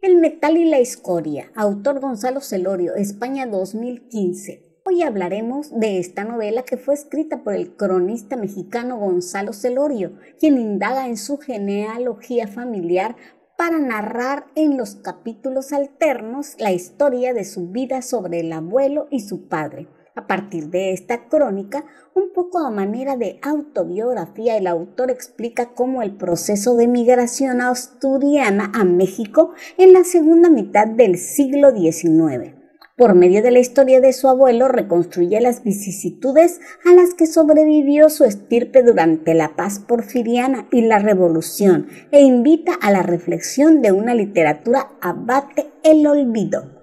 El metal y la escoria, autor Gonzalo Celorio, España 2015. Hoy hablaremos de esta novela que fue escrita por el cronista mexicano Gonzalo Celorio, quien indaga en su genealogía familiar para narrar en los capítulos alternos la historia de su vida sobre el abuelo y su padre. A partir de esta crónica, un poco a manera de autobiografía, el autor explica cómo el proceso de migración asturiana a México en la segunda mitad del siglo XIX. Por medio de la historia de su abuelo, reconstruye las vicisitudes a las que sobrevivió su estirpe durante la paz porfiriana y la revolución, e invita a la reflexión de una literatura abate el olvido.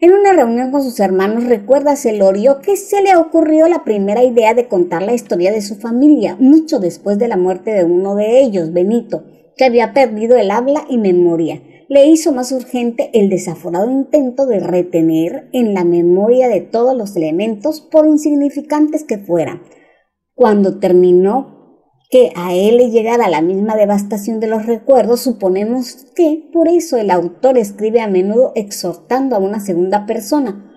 En una reunión con sus hermanos recuerda Celorio que se le ocurrió la primera idea de contar la historia de su familia, mucho después de la muerte de uno de ellos, Benito, que había perdido el habla y memoria. Le hizo más urgente el desaforado intento de retener en la memoria de todos los elementos, por insignificantes que fueran. Cuando terminó que a él le llegara la misma devastación de los recuerdos, suponemos que por eso el autor escribe a menudo exhortando a una segunda persona,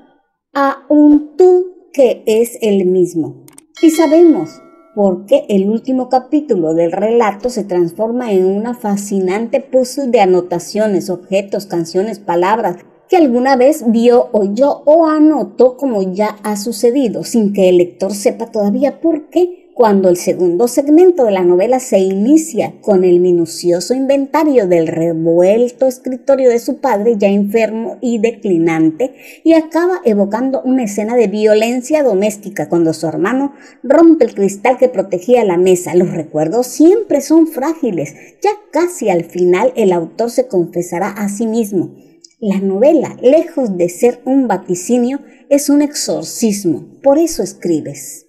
a un tú que es el mismo. Y sabemos por qué el último capítulo del relato se transforma en una fascinante puzzle de anotaciones, objetos, canciones, palabras que alguna vez vio, oyó o anotó, como ya ha sucedido, sin que el lector sepa todavía por qué. Cuando el segundo segmento de la novela se inicia con el minucioso inventario del revuelto escritorio de su padre ya enfermo y declinante, y acaba evocando una escena de violencia doméstica cuando su hermano rompe el cristal que protegía la mesa. Los recuerdos siempre son frágiles. Ya casi al final el autor se confesará a sí mismo. La novela, lejos de ser un vaticinio, es un exorcismo. Por eso escribes.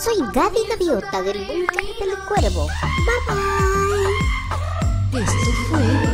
Soy Gaby Gaviota del Búnker del Cuervo. Bye bye. Esto fue...